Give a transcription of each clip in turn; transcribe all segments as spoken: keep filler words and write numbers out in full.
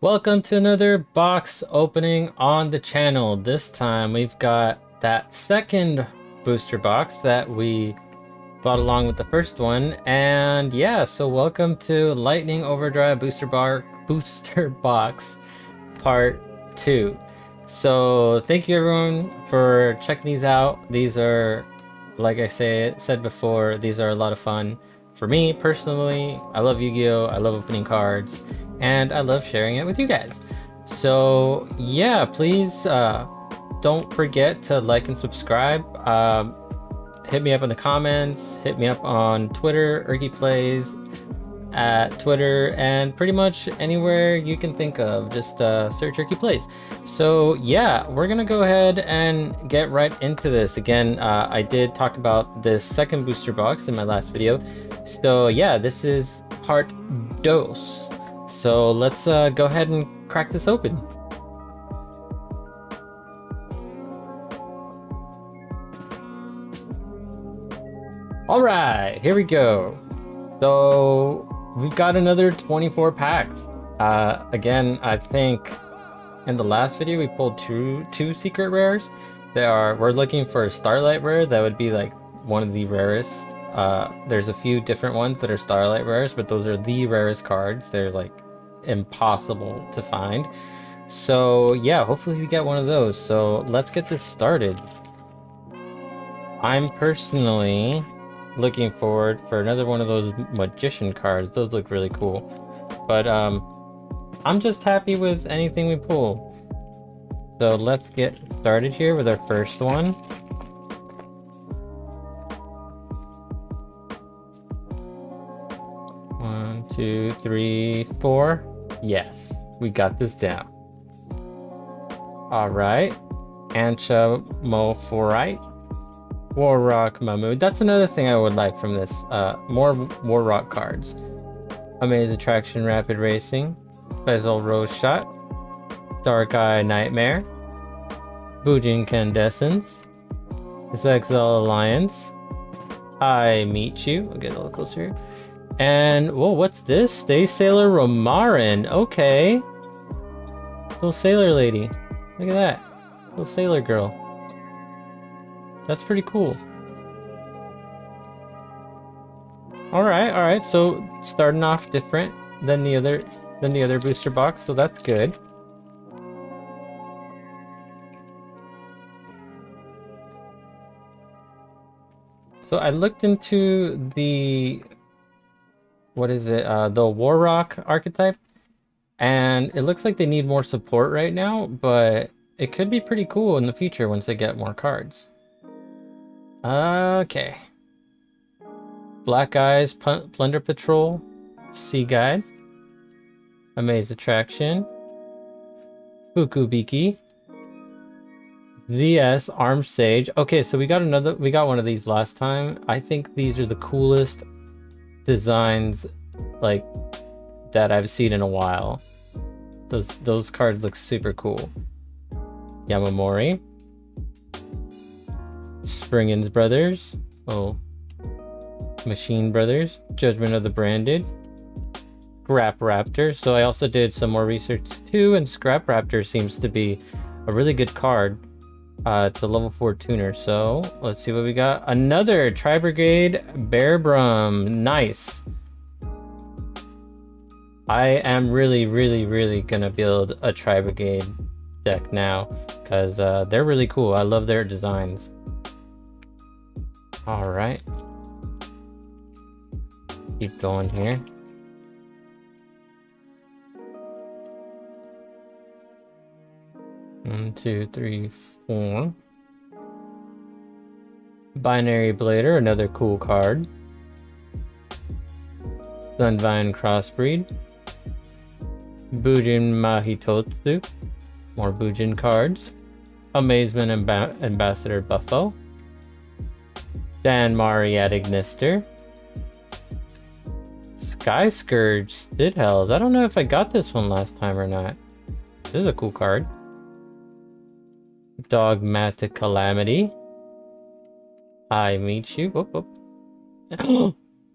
Welcome to another box opening on the channel. This time we've got that second booster box that we bought along with the first one. And yeah, so welcome to Lightning Overdrive Booster Bar Booster Box Part two. So thank you everyone for checking these out. These are, like I say, said before, these are a lot of fun. For me personally, I love Yu-Gi-Oh! I love opening cards, and I love sharing it with you guys. So yeah, please uh, don't forget to like and subscribe. Uh, hit me up in the comments, hit me up on Twitter, ErkyPlays at Twitter, and pretty much anywhere you can think of, just uh, search ErkyPlays. So yeah, we're gonna go ahead and get right into this. Again, uh, I did talk about this second booster box in my last video. So yeah, this is part dos. So let's uh, go ahead and crack this open. All right, here we go. So we've got another twenty-four packs. Uh, again, I think in the last video we pulled two two secret rares. They are we're looking for a Starlight rare. That would be like one of the rarest. Uh, there's a few different ones that are Starlight rares, but those are the rarest cards. They're like impossible to find. So yeah, hopefully we get one of those. So let's get this started. I'm personally looking forward for another one of those magician cards. Those look really cool, but um I'm just happy with anything we pull. So let's get started here with our first one. Two, three, four. Yes, we got this down. All right. Anchamoufrite. War Rock Mahmood. That's another thing I would like from this. Uh, more War Rock cards. Amazing Attraction, Rapid Racing. Zexal Rose Shot. Dark Eye Nightmare. Bujin Incandescence. Zexal Alliance. I Meet You. I'll get a little closer here. And whoa, what's this? Stay Sailor Romarin. Okay, little sailor lady. Look at that, little sailor girl. That's pretty cool. All right, all right. So starting off different than the other than the other booster box, so that's good. So I looked into the. What is it? Uh, the War Rock archetype, and it looks like they need more support right now, but it could be pretty cool in the future once they get more cards. Okay. Black Eyes, Plunder Patroll, Sea Guide, Amaze Attraction, Fukubiki, Z S Arm Sage. Okay, so we got another. We got one of these last time. I think these are the coolest designs like that I've seen in a while. Those those cards look super cool. Yamamori, Springans Brothers, oh, Machine Brothers, Judgment of the Branded, Scrap Raptor. So I also did some more research too, and Scrap Raptor seems to be a really good card. Uh, it's a level four tuner, so let's see what we got. Another Tri Brigade Bear Brum. Nice. I am really, really, really gonna build a Tri Brigade deck now because uh, they're really cool. I love their designs. All right, keep going here. One, two, three, four. Binary Blader, another cool card. Sunvine Crossbreed. Bujin Mahitotsu, more Bujin cards. Amazement Amb Ambassador Buffo. Dan Mariat Ignister. Sky Scourge Stidhells. I don't know if I got this one last time or not. This is a cool card. Dogmatic Calamity. I Meet You. Whoop, whoop.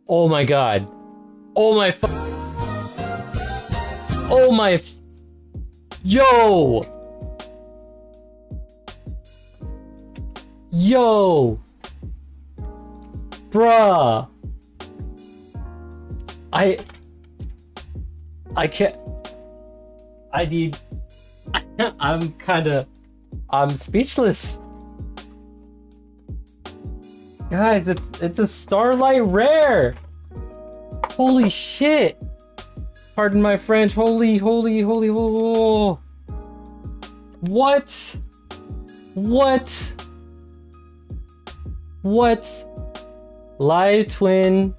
Oh my god. Oh my fu- Oh my Yo! Yo! Bruh! I... I can't... I need... I'm kinda... I'm speechless. Guys, it's it's a Starlight Rare! Holy shit! Pardon my French, holy, holy, holy, whoa! What? What? What? Live Twin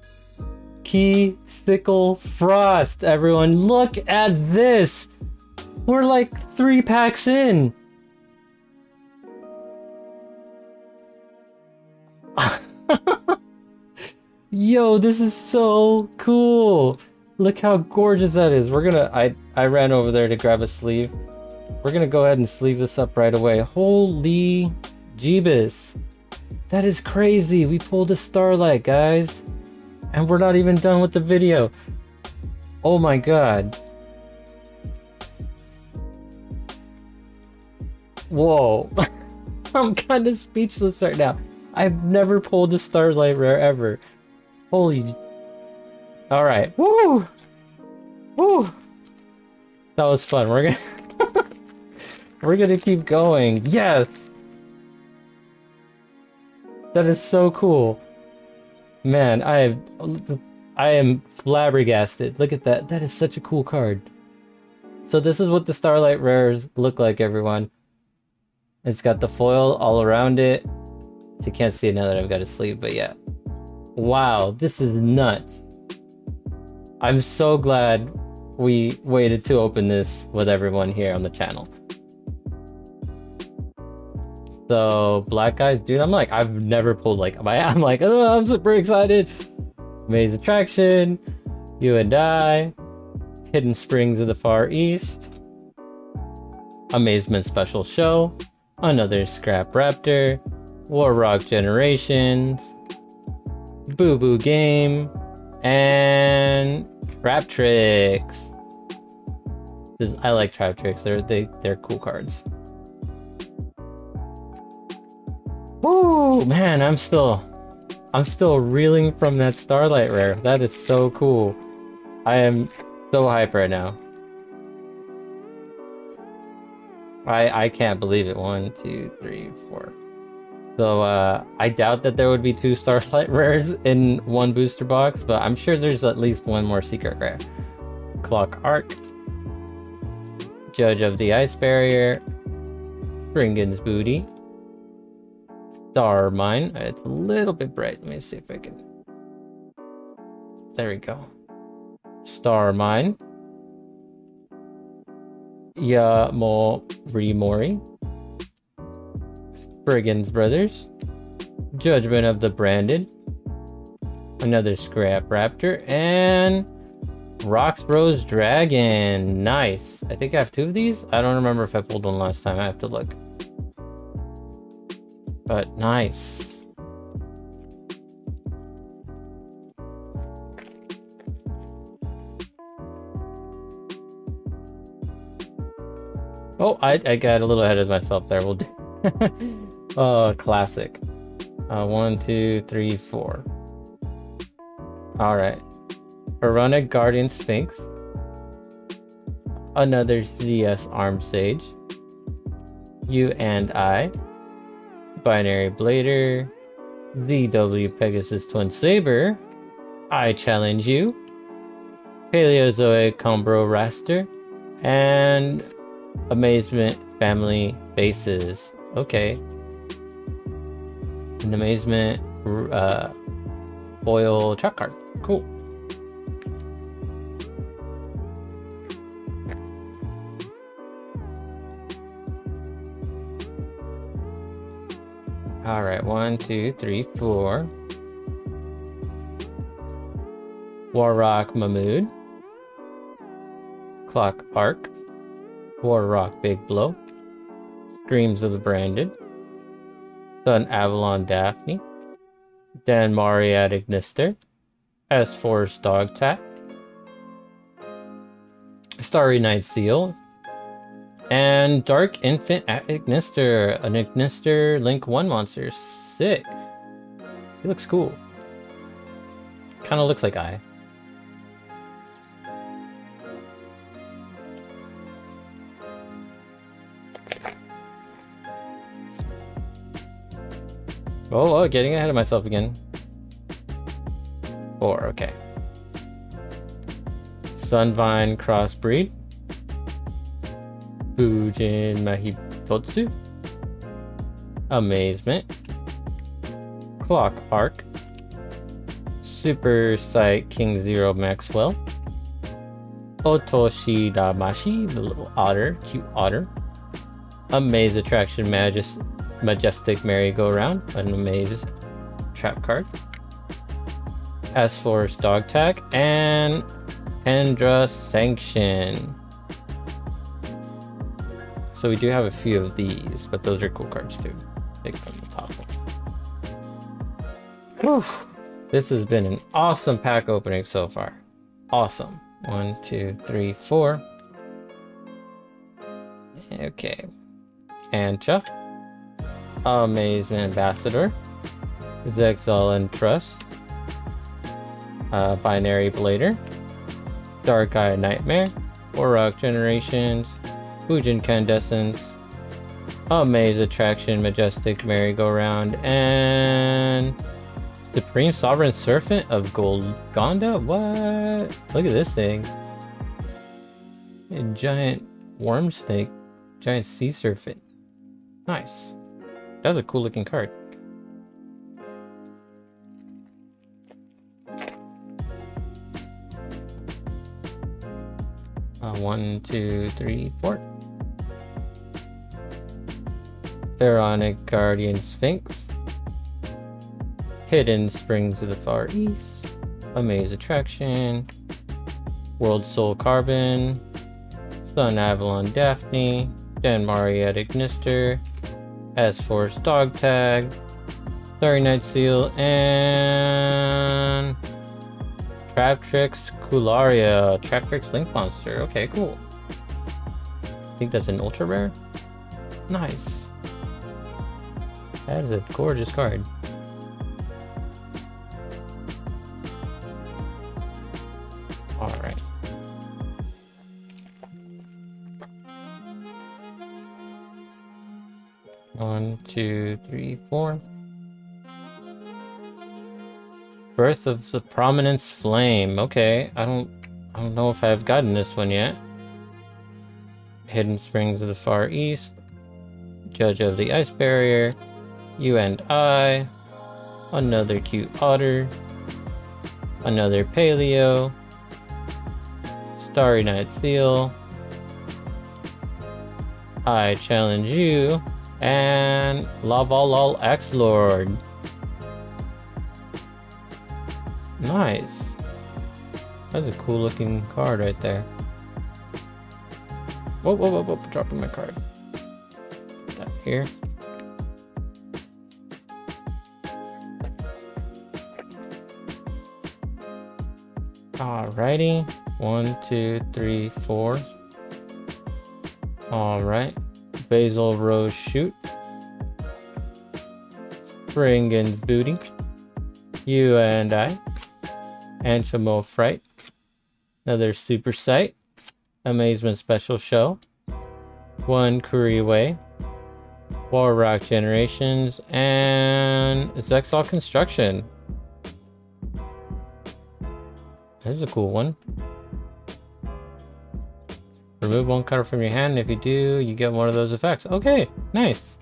Ki-sikil Frost, everyone. Look at this! We're like three packs in! Yo, this is so cool! Look how gorgeous that is. We're gonna... I, I ran over there to grab a sleeve. We're gonna go ahead and sleeve this up right away. Holy jeebus. That is crazy. We pulled a Starlight, guys. And we're not even done with the video. Oh my god. Whoa. I'm kind of speechless right now. I've never pulled a Starlight Rare ever. Holy... Alright, woo! Woo! That was fun, we're gonna... we're gonna keep going, yes! That is so cool. Man, I am... I am flabbergasted. Look at that, that is such a cool card. So this is what the Starlight Rares look like, everyone. It's got the foil all around it. So you can't see it now that I've got a sleeve, but yeah. Wow, this is nuts. I'm so glad we waited to open this with everyone here on the channel. So black guys, dude, I'm like, I've never pulled like, I'm like, oh, I'm super excited. Maze Attraction, You and I, Hidden Springs of the Far East, Amazement Special Show, another Scrap Raptor, War Rock Generations, Boo Boo Game, and Trap Tricks. This, I like Trap Tricks. They're they they're cool cards. Woo, man, I'm still I'm still reeling from that Starlight Rare. That is so cool. I am so hyped right now. I I can't believe it. One, two, three, four. So, uh, I doubt that there would be two Starlight Rares in one booster box, but I'm sure there's at least one more Secret Rare. Clock Arc, Judge of the Ice Barrier, Springans Booty, Star Mine. It's a little bit bright. Let me see if I can... There we go. Star Mine. Yamamori. Brigands Brothers, Judgment of the Branded, another Scrap Raptor, and Rock Rose Dragon. Nice. I think I have two of these. I don't remember if I pulled one last time. I have to look. But nice. Oh, I, I got a little ahead of myself there. We'll do. Uh, classic. Uh, one, two, three, four. Alright. Pteranoid Guardian Sphinx. Another C S Arm Sage. You and I. Binary Blader. Z W Pegasus Twin Saber. I Challenge You. Paleozoic Combro Raster. And Amazement Family Bases. Okay. An Amazement uh, foil trap card. Cool. All right. One, two, three, four. War Rock Mahmood. Clock Arc. War Rock Big Blow. Screams of the Branded, Sun Avalon Daphne, Dan Mariat Ignister, S-Force Dog Tag, Starry Night Seal, And Dark Infant at Ignister, an Ignister Link one monster. Sick. He looks cool. Kind of looks like I. Oh, oh, getting ahead of myself again. Four, okay. Sunvine Crossbreed. Bujin Mahitotsu. Amazement. Clock Arc. Super Sight King Zero Maxwell. Otoshi Damashi, the little otter, cute otter. Amaze Attraction Majestic. Majestic Merry Go Round, an Amaze trap card. S-Force Dog Tag, and Pendra Sanction. So we do have a few of these, but those are cool cards too. Pick from the top. Whew. This has been an awesome pack opening so far. Awesome. One, two, three, four. Okay. Ancha. Amazement Ambassador, Zexal and Trust, uh, Binary Blader, Dark Eye Nightmare, War Rock Generations, Bujin Incandescence, Amaze Attraction, Majestic Merry Go Round, and Supreme Sovereign Serpent of Golgonda. What? Look at this thing. A giant worm snake, giant sea serpent. Nice. That's a cool looking card. Uh, one, two, three, four. Pteranoid Guardian Sphinx. Hidden Springs of the Far East. Amaze Attraction. World Soul Carbon. Sun Avalon Daphne. Dan Mariat Ignister. S-Force Dog Tag, Starry Night Seal, and Traptrix Kularia, Traptrix Link Monster. Okay, cool. I think that's an ultra rare. Nice. That is a gorgeous card. All right. One, two, three, four. Birth of the Prominence Flame. Okay, I don't, I don't know if I've gotten this one yet. Hidden Springs of the Far East. Judge of the Ice Barrier. You and I. Another cute otter. Another paleo. Starry Night Seal. I challenge you. And Lavalol Axelord. Nice. That's a cool looking card right there. Whoa, whoa, whoa, whoa, dropping my card. That here. Alrighty. One, two, three, four. Alright. Basil Rose Shoot, Springans Booty, You and I, Anchamoufrite, another Super Sight, Amazement Special Show, One Kuriway Way, War Rock Generations, and Zexal Construction. There's a cool one. Remove one card from your hand, and if you do, you get one of those effects. Okay, nice.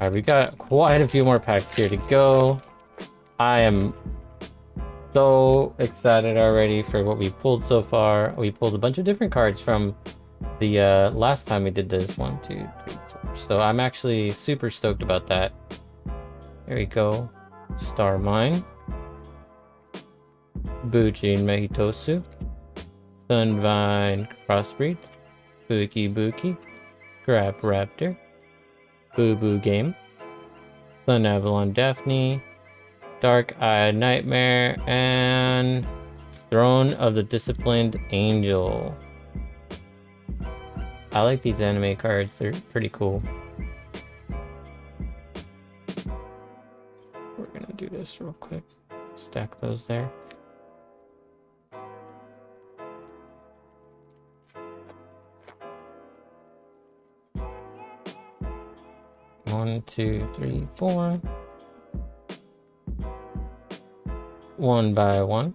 Alright, we got quite a few more packs here to go. I am so excited already for what we pulled so far. We pulled a bunch of different cards from the uh, last time we did this. One, two, three, four. So I'm actually super stoked about that. There we go. Star Mine. Bujin Mahitotsu, Sunvine Crossbreed, Buki Buki, Scrap Raptor, Boo Boo Game, Sun Avalon Daphne, Dark Eye Nightmare, and Throne of the Disciplined Angel. I like these anime cards, they're pretty cool. We're gonna do this real quick. Stack those there. One, two, three, four. One by one.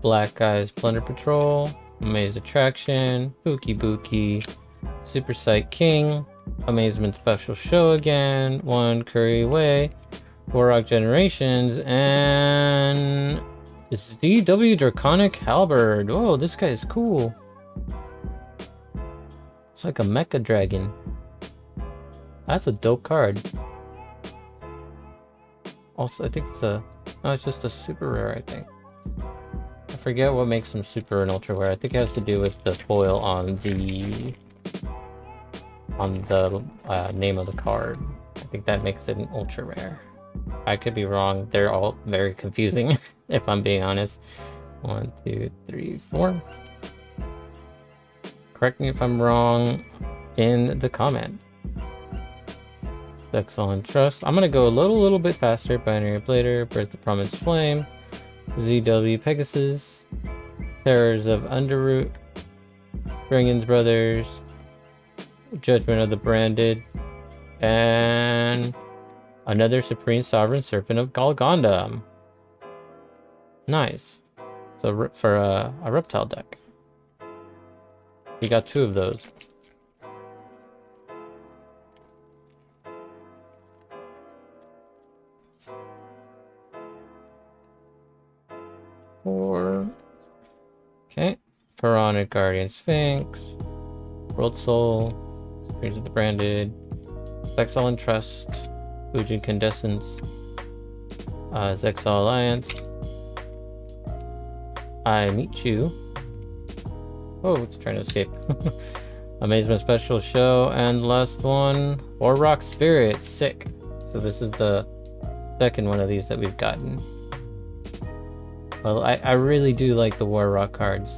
Black Eyes Plunder Patrol, Maze Attraction, Pookie Bookie, Super Psych King, Amazement Special Show again, One Curry Way, War Rock Generations, and this is D W Draconic Halberd. Whoa, this guy is cool. It's like a mecha dragon. That's a dope card. Also, I think it's a... No, it's just a super rare, I think. I forget what makes them super and ultra rare. I think it has to do with the foil on the... on the uh, name of the card. I think that makes it an ultra rare. I could be wrong. They're all very confusing, if I'm being honest. One, two, three, four. Correct me if I'm wrong in the comment. Zexal and Trust. I'm gonna go a little, little bit faster. Binary Blader, Birth of the Prominence Flame, Z W Pegasus, Terrors of Underroot, Brigands Brothers, Judgment of the Branded, and another Supreme Sovereign Serpent of Golgonda. Nice. So for uh, a reptile deck, we got two of those. Four. Okay. Pteranoid Guardian Sphinx, World Soul, Springans of the Branded, Zexal and Trust, Bujin Incandescence, uh, Zexal Alliance, I Meet You. Oh, it's trying to escape. Amazement Special Show, and last one, War Rock Spirit. Sick. So this is the second one of these that we've gotten. Well, I, I really do like the War Rock cards.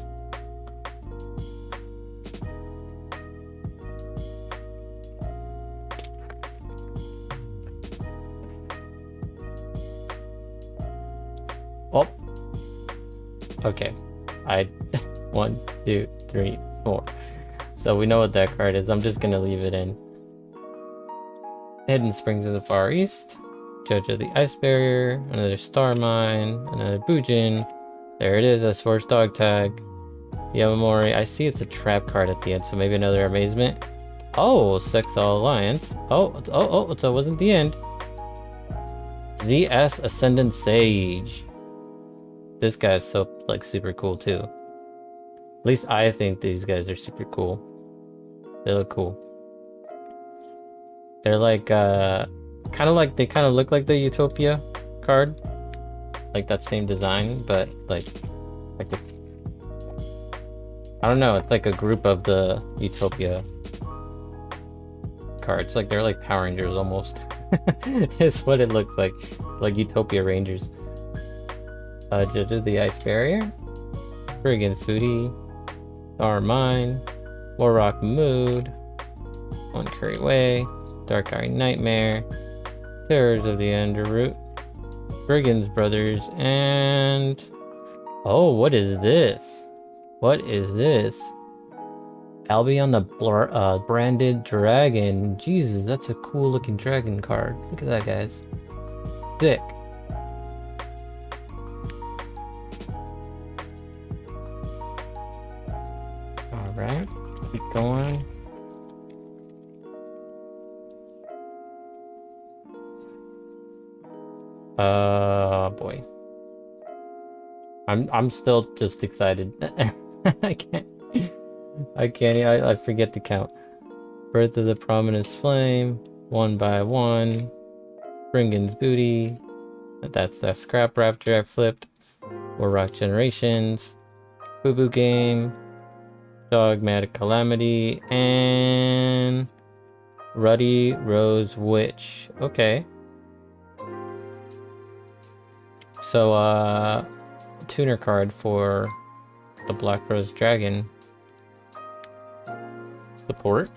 Oh. Okay. I... One, two, three, four. So we know what that card is. I'm just gonna leave it in. Hidden Springs of the Far East. Judge of the Ice Barrier, another Star Mine, another Bujin. There it is, S-Force Dog Tag. Yamamori, I see it's a trap card at the end, so maybe another Amazement. Oh, Zexal Alliance. Oh, oh, oh, so it wasn't the end. Z S Ascendant Sage. This guy is so, like, super cool, too. At least I think these guys are super cool. They look cool. They're like, uh... kind of like, they kind of look like the Utopia card, like that same design, but like, like the, I don't know, it's like a group of the Utopia cards, like they're like Power Rangers almost. It's what it looks like, like Utopia Rangers. Uh, Judge of the Ice Barrier, Brigands Booty, Star Mine, War Rock Mahmood, One Curry Way, Dark Eye Nightmare, Terrors of the Underroot, Brigands Brothers, and... Oh, what is this? What is this? Albion the Blar uh, Branded Dragon. Jesus, that's a cool looking dragon card. Look at that, guys. Sick. Alright, keep going. Uh boy. I'm I'm still just excited. I can't I can't I, I forget to count. Birth of the Prominence Flame, One by One, Springans Booty. That's that Scrap Raptor I flipped. War Rock Generations, Boo Boo Game, Dogmatic Calamity, and Ruddy Rose Witch. Okay. So, uh, tuner card for the Black Rose Dragon support,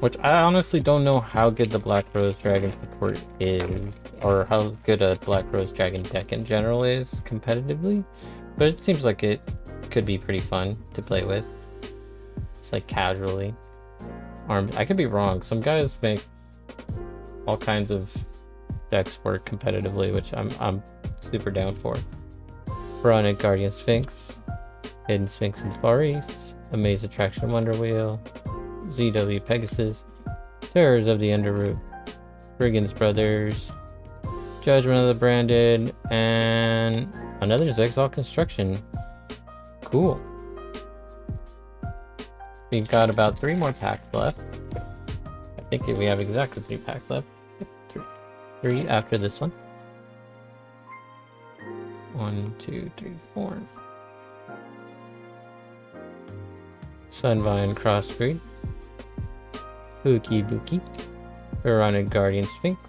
which I honestly don't know how good the Black Rose Dragon support is, or how good a Black Rose Dragon deck in general is competitively, but it seems like it could be pretty fun to play with. It's like casually armed. I could be wrong. Some guys make all kinds of decks work competitively, which I'm I'm super down for. Pteranoid Guardian Sphinx, Hidden Springs of the Far East, Amaze Attraction Wonder Wheel, Z W Pegasus, Terrors of the Underroot, Brigands Brothers, Judgment of the Branded, and another Zexal Construction. Cool. We've got about three more packs left. I think we have exactly three packs left. Three after this one. One, two, three, four. Sunvine Crossbreed, Uki Buki, Pteranoid Guardian Sphinx,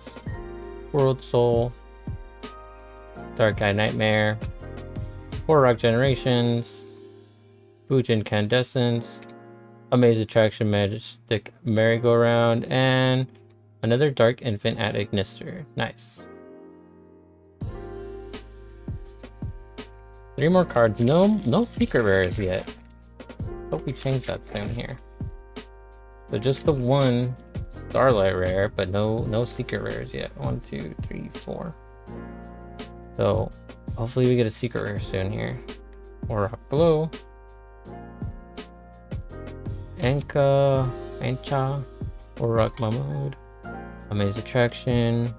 World Soul, Dark Eye Nightmare, War Rock Generations, Bujin Incandescence, Amaze Attraction Majestic Merry Go Round, and another Dark Infant at Ignister. Nice. Three more cards. No, no secret rares yet. Hope we change that soon here. So just the one Starlight rare, but no no secret rares yet. One, two, three, four. So hopefully we get a secret rare soon here. War Rock Blue, Anka, Ancha, War Rock Mahmood, Amaze Attraction,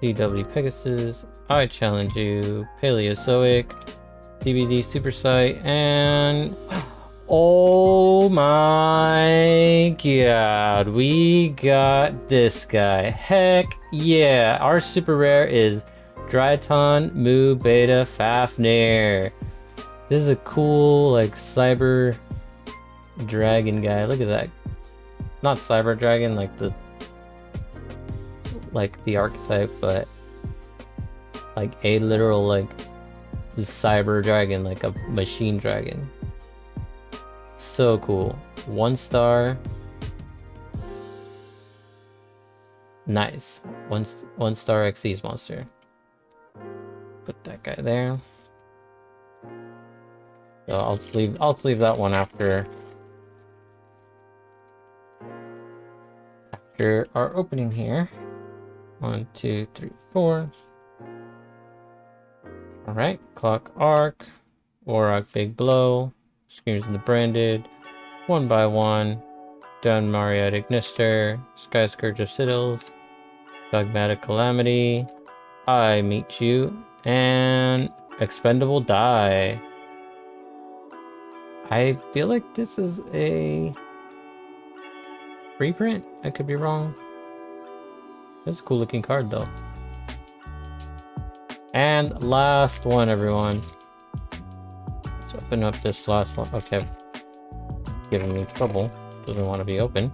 C W Pegasus, I Challenge You, Paleozoic, D B D Super Sight, and oh my god, we got this guy. Heck yeah, our super rare is Dryton Mu Beta Fafnir. This is a cool, like, cyber dragon guy. Look at that. Not cyber dragon, like the like the archetype, but like a literal, like, the cyber dragon, like a machine dragon. So cool. One star. Nice. One one star Xyz monster. Put that guy there. So I'll just leave I'll just leave that one after after our opening here. One, two, three, four. Alright, Clock Arc, War Rock Big Blow, Screams in the Branded, One by One, Dan Mariat Ignister, Sky Scourge of Siddles, Dogmatic Calamity, I Meet You, and Expendable Die. I feel like this is a reprint. I could be wrong. That's a cool looking card though. And last one, everyone. Let's open up this last one. Okay. Giving me trouble. Doesn't want to be open.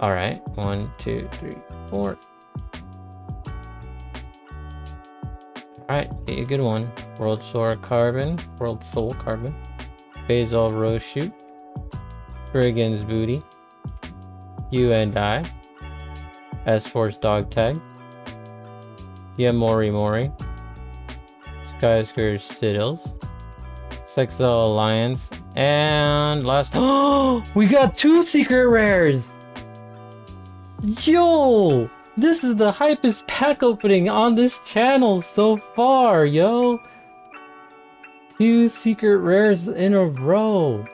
Alright. One, two, three, four. Alright, get you a good one. World Soul Carbon. World Soul Carbon. Basil Rose Shoot. Brigands Booty. You and I. S-Force Dog Tag. Yamamori Mori, Sky Scourge Siddles, Zexal Alliance, and last. Oh, we got two secret rares! Yo! This is the hypest pack opening on this channel so far, yo! Two secret rares in a row.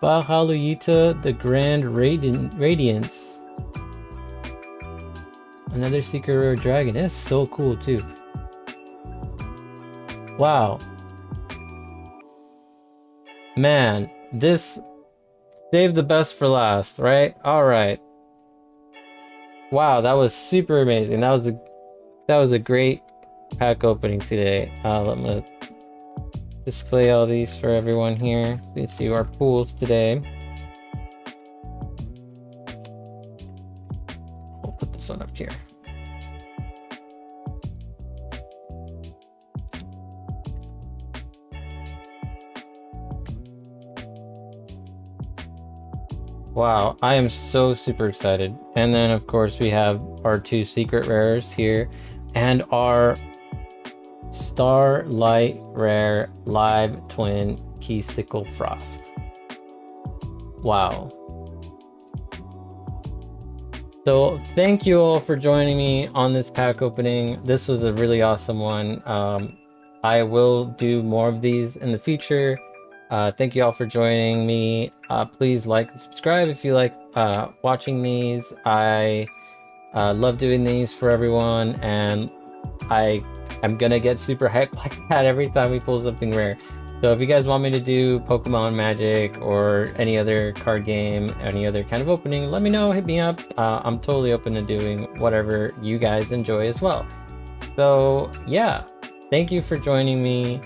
Bahaluyita, the Grand Radi- Radiance. Another secret rare dragon. That's so cool too. Wow. Man, this saved the best for last, right? Alright. Wow, that was super amazing. That was a that was a great pack opening today. Uh, I'm gonna display all these for everyone here. You can see our pools today. I'll put this one up here. Wow, I am so super excited. And then of course we have our two secret rares here and our Starlight Rare Live Twin Ki-sikil Frost. Wow. So thank you all for joining me on this pack opening. This was a really awesome one. Um, I will do more of these in the future. Uh, thank you all for joining me. Uh, please like and subscribe if you like uh, watching these. I uh, love doing these for everyone, and I am gonna get super hyped like that every time we pull something rare. So if you guys want me to do Pokemon Magic or any other card game, any other kind of opening, let me know, hit me up. Uh, I'm totally open to doing whatever you guys enjoy as well. So yeah, thank you for joining me.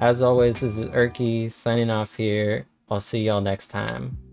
As always, this is Erky signing off here. I'll see y'all next time.